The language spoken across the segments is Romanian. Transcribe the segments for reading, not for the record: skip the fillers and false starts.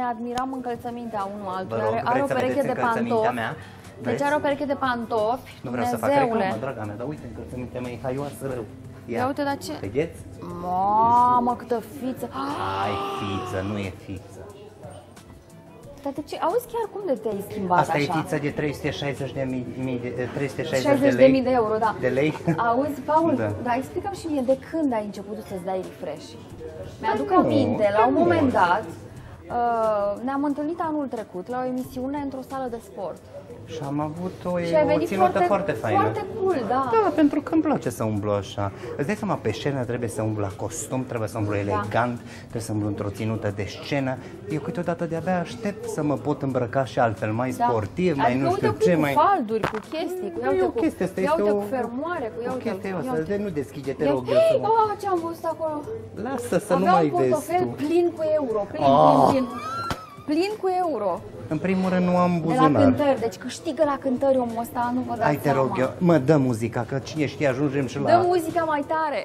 Ne admiram încălțămintea unul altuia. Are o pereche de pantofi. Deci are o pereche de pantofi. Nu vreau să fac reclamă, draga mea, dar uite, încălțămintea mea e haioasă rău. Ia uite, dar ce... Vedeți? Mamă, câtă fiță! Ai fiță, nu e fiță. Dar de ce? Auzi chiar cum de te-ai schimbat așa? Asta e fița de 360.000 de euro, da. De lei. Auzi, Paul, dar explică-mi și mie de când ai început să-ți dai refresh. Mi-aduc aminte, la un moment dat, ne-am întâlnit anul trecut la o emisiune într-o sală de sport. Și am avut o ținută foarte faină. Foarte cool, da. Da, pentru că îmi place să umblu așa. Îți dai seama, pe scenă trebuie să umblu la costum, trebuie să umblu elegant, trebuie să umblu într-o ținută de scenă. Eu câteodată de-abia aștept să mă pot îmbrăca și altfel, mai sportiv, mai nu știu ce, mai... Cu falduri, cu chestii, cu fermoare, cu chestii. Nu deschide-te, rog eu. Hei, ce am văzut acolo? Lasă să nu mai vezi tu. Avea un portofel plin cu euro, plin cu euro. În primul rând nu am buzunar. De la cântări, deci câștigă la cântări omul ăsta, nu vă dați seama. Hai, te rog eu, mă, dă muzica, că cine știe, ajungem și la... Dă muzica mai tare!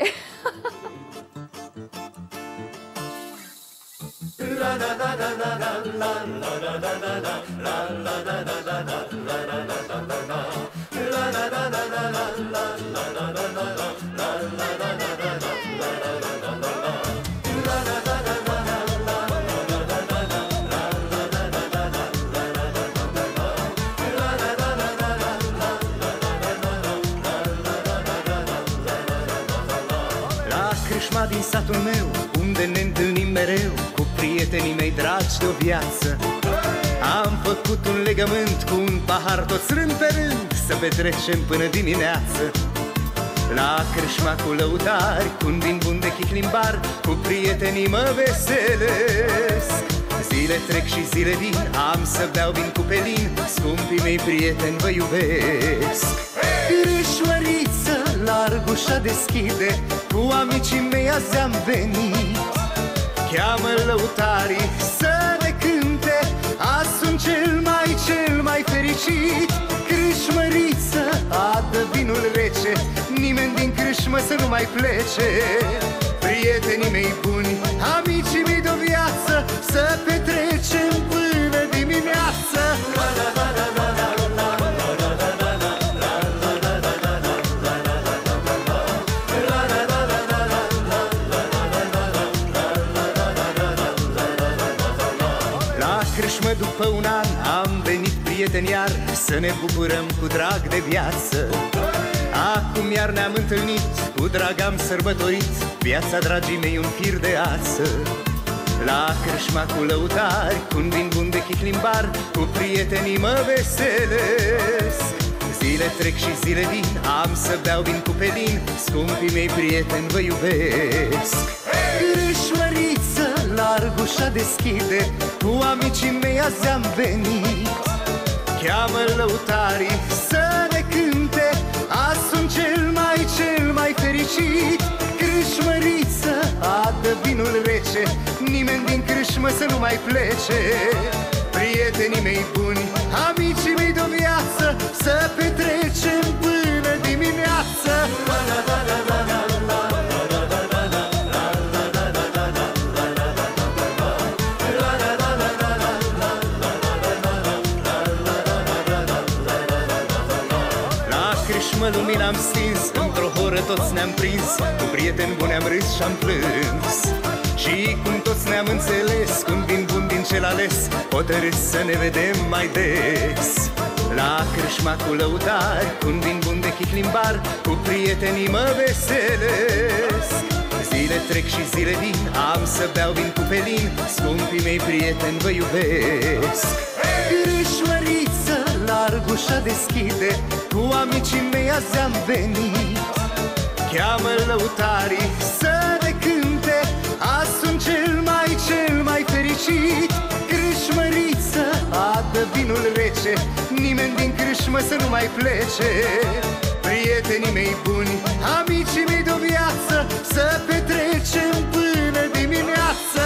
Din satul meu, unde ne întâlnim mereu cu prietenii mei dragi de o viață, am făcut un legământ cu un pahar toți rând pe rând, să petrecem până dimineață. La crâșma cu lăutari, cu un din bun de chiclimbar, cu prietenii mă veselesc. Zile trec și zile vin, am să beau vin cu pelin, scumpii mei prieteni, vă iubesc. Crâșmăriță, larg ușa deschide, cu amicii mei azi am venit. Cheamă lăutarii să ne cânte, azi sunt cel mai fericit. Crâșmăriță, adă vinul rece, nimeni din crâșmă să nu mai plece. Prietenii mei buni, amicii mei de-o viață, să petrecem până dimineață. După un an am venit, prieteni, iar să ne bucurăm cu drag de viață. Acum iar ne-am întâlnit, cu drag am sărbătorit viața, dragii mei, un fir de ață. La crâșma cu lăutari, cu un vin bun de chiclimbar, cu prietenii mă veselesc. Zile trec și zile vin, am să beau vin cu pelin, scumpii mei prieteni, vă iubesc. Crâșmăriță, larg ușa deschide, cu amicii mei azi am venit. Cheamă lăutarii să ne cânte, azi sunt cel mai fericit. Crâșmăriță, adă vinul rece, nimeni din crâșmă să nu mai plece. Prietenii mei buni, amicii mei de-o viață, să petrecem până dimineață. Lumii l-am stins, într-o horă toți ne-am prins, cu prieteni buni am râs și-am plâns. Și cum toți ne-am înțeles, cum vin bun din cel ales, hotărâți să ne vedem mai des. La crâșma cu lăutari, cu un vin bun de chiclimbar, cu prietenii mă veselesc. Zile trec și zile vin, am să beau vin cu pelin, scumpii mei prieteni, vă iubesc. Crâșmăriță, larg ușa deschide, cu amicii mei azi am venit. Cheamă lăutarii să ne cânte, azi sunt cel mai fericit. Crâșmăriță, adă vinul rece, nimeni din crâșmă să nu mai plece. Prietenii mei buni, amicii mei de-o viață, să petrecem până dimineață.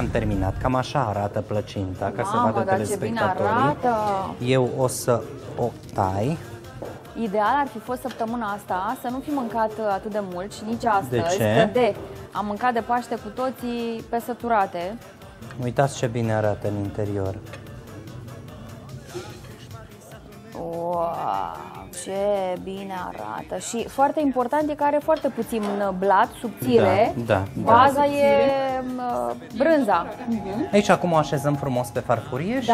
am terminat. Cam așa arată plăcinta, ca să vadă telespectatorii. Eu o să o tai. Ideal ar fi fost săptămâna asta să nu fi mâncat atât de mult și nici astăzi. De ce? Am mâncat de Paște cu toții pe săturate. Uitați ce bine arată în interior. Wow, ce bine arată. Și foarte important e că are foarte puțin blat, subțire. Baza e brânza. Aici acum o așezăm frumos pe farfurie și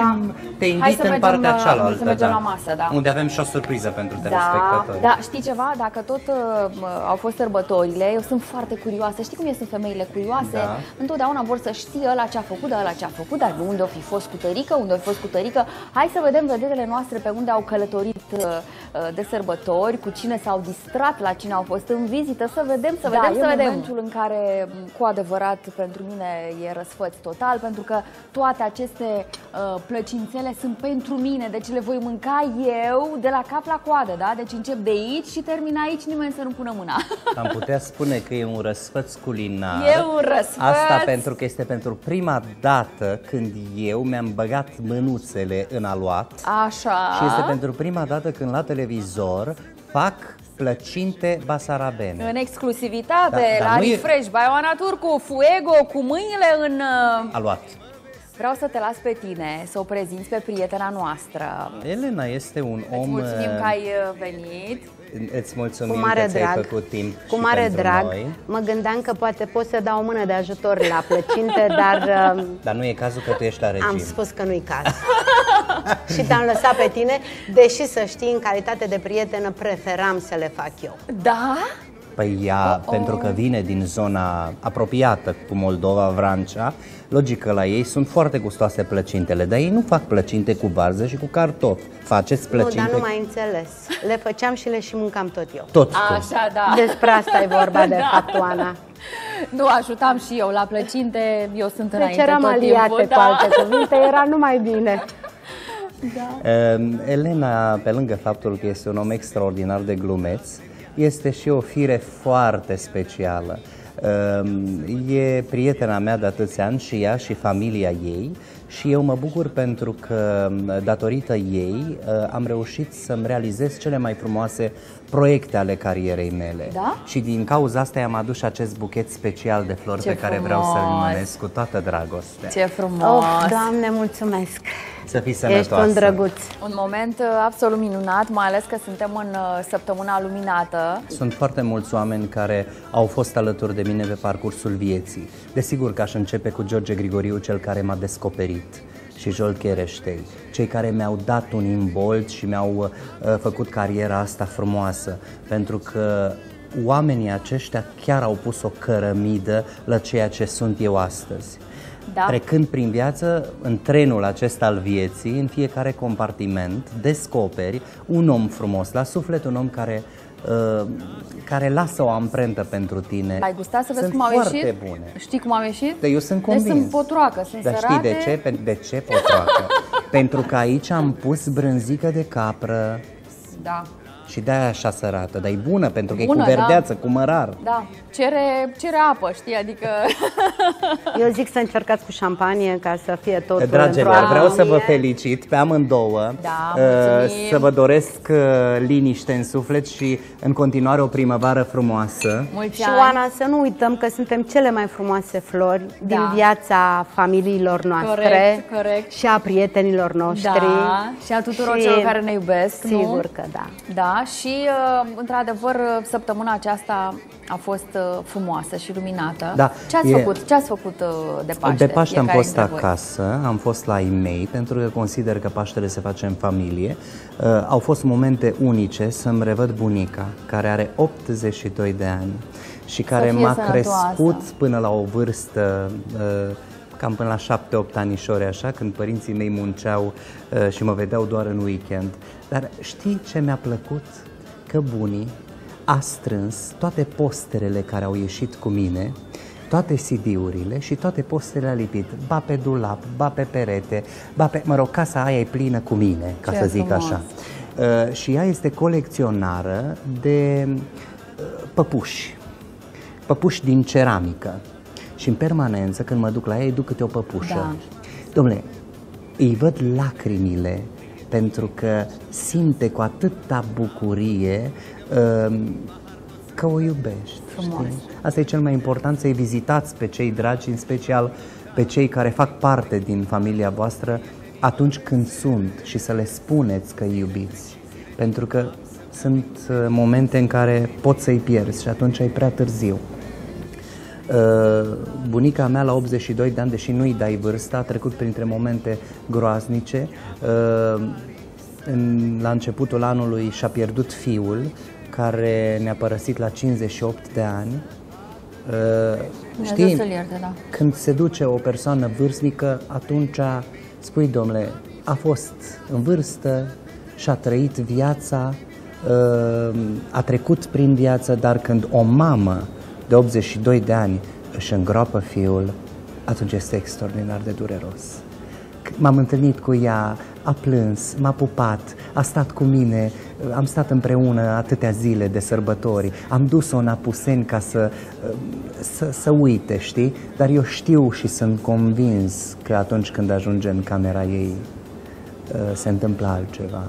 te invit în partea cealaltă. Să mergem la masă, unde avem și o surpriză pentru telespectatori. Da, știi ceva? Dacă tot au fost sărbătorile, eu sunt foarte curioasă. Știi cum sunt femeile curioase? Întotdeauna vor să știe ăla ce a făcut, ăla ce a făcut, dar unde o fi fost cu tărică, unde o fi fost cu tărică. Hai să vedem vederile noastre pe unde au călătorit de sărbători, cu cine s-au distrat, la cine au fost în vizită, să vedem, să vedem, să vedem. Momentul în care, cu adevărat, pentru mine e răsfăț total, pentru că toate aceste plăcințele sunt pentru mine, deci le voi mânca eu de la cap la coadă, da? Deci încep de aici și termin aici, nimeni să nu pună mâna. Am putea spune că e un răsfăț culinar. E un răsfăț. Asta pentru că este pentru prima dată când eu mi-am băgat mânuțele în aluat. Așa. Și este pentru prima dată când la televizor fac plăcinte basarabene. În exclusivitate, la Refresh, by Oana Turcu Fuego, cu mâinile în... aluat. Vreau să te las pe tine, să o prezinți pe prietena noastră. Elena este un om... Îți mulțumim că ai venit. Îți mulțumim că ți-ai făcut timp. Cu mare drag. Mă gândeam că poate pot să dau o mână de ajutor la plăcinte, dar... Dar nu e cazul că tu ești la regim. Am spus că nu-i caz. Și te-am lăsat pe tine, deși să știi, în calitate de prietenă, preferam să le fac eu. Da? Păi ea, pentru că vine din zona apropiată cu Moldova, Vrancea, logică la ei, sunt foarte gustoase plăcintele, dar ei nu fac plăcinte cu varză și cu cartofi. Faceți plăcinte... Nu, dar nu mai înțeles. Le făceam și le și mâncam tot eu. Tot tu. Așa, da. Despre asta e vorba, de fapt, Oana. Nu, ajutam și eu la plăcinte, eu sunt înainte tot timpul. Deci eram aliate, cu alte cuvinte, era numai bine. Elena, pe lângă faptul că este un om extraordinar de glumeț, este și o fire foarte specială. E prietena mea de atâția ani și ea și familia ei și eu mă bucur pentru că, datorită ei, am reușit să-mi realizez cele mai frumoase proiecte ale carierei mele. Da? Și din cauza asta i-am adus acest buchet special de flori pe care vreau să-l mânesc cu toată dragostea. Ce frumos! Oh, Doamne, mulțumesc! Să fii sănătoasă! Ești un drăguț! Un moment absolut minunat, mai ales că suntem în săptămâna luminată. Sunt foarte mulți oameni care au fost alături de mine pe parcursul vieții. Desigur că aș începe cu George Grigoriu, cel care m-a descoperit, și Jolchereștei, cei care mi-au dat un imbold și mi-au făcut cariera asta frumoasă, pentru că oamenii aceștia chiar au pus o cărămidă la ceea ce sunt eu astăzi. Trecând prin viață, în trenul acesta al vieții, în fiecare compartiment, descoperi un om frumos la suflet, un om care lasă o amprentă pentru tine. Ai gustat să vezi cum au ieșit? Bune. Știi cum am ieșit? Eu sunt convins. Deci sunt potroacă, sunt sărate. Dar știi de ce? De ce potroacă? Pentru că aici am pus brânzică de capră. Da. Și de-aia așa sărată, dar e bună pentru că e cu verdeață, cu mărar. Da, cere apă, știi, adică... Eu zic să încercați cu șampanie ca să fie totul... Dragilor, vreau să vă felicit pe amândouă, să vă doresc liniște în suflet și în continuare o primăvară frumoasă. Mulți ani. Și Oana, să nu uităm că suntem cele mai frumoase flori din viața familiilor noastre și a prietenilor noștri. Da, și a tuturor celor care ne iubesc, nu? Sigur că da. Da. Și, într-adevăr, săptămâna aceasta a fost frumoasă și luminată. Ce ați făcut de Paște? De Paște am fost acasă, am fost la ei mei, pentru că consider că Paștele se face în familie. Au fost momente unice să-mi revăd bunica, care are 82 de ani și care m-a crescut până la o vârstă... cam până la 7-8 anișori, așa, când părinții mei munceau și mă vedeau doar în weekend. Dar știi ce mi-a plăcut? Că bunii a strâns toate posterele care au ieșit cu mine, toate CD-urile și toate posterele a lipit. Ba pe dulap, ba pe perete, ba pe... Mă rog, casa aia e plină cu mine, ca să zic așa. Și ea este colecționară de păpuși. Păpuși din ceramică. Și în permanență, când mă duc la ei, duc câte o păpușă. Da. Dom'le, îi văd lacrimile, pentru că simte cu atâta bucurie că o iubești. Asta e cel mai important, să-i vizitați pe cei dragi, în special pe cei care fac parte din familia voastră, atunci când sunt, și să le spuneți că îi iubiți. Pentru că sunt momente în care poți să-i pierzi și atunci e prea târziu. Bunica mea la 82 de ani, deși nu-i dai vârsta, a trecut printre momente groaznice. La începutul anului și-a pierdut fiul, care ne-a părăsit la 58 de ani. Știi, când se duce o persoană vârstnică, atunci spui, domnule, a fost în vârstă și-a trăit viața, a trecut prin viață, dar când o mamă de 82 de ani își îngroapă fiul, atunci este extraordinar de dureros. M-am întâlnit cu ea, a plâns, m-a pupat, a stat cu mine, am stat împreună atâtea zile de sărbători, am dus-o în Apuseni ca să uite, știi? Dar eu știu și sunt convins că atunci când ajunge în camera ei, se întâmplă altceva.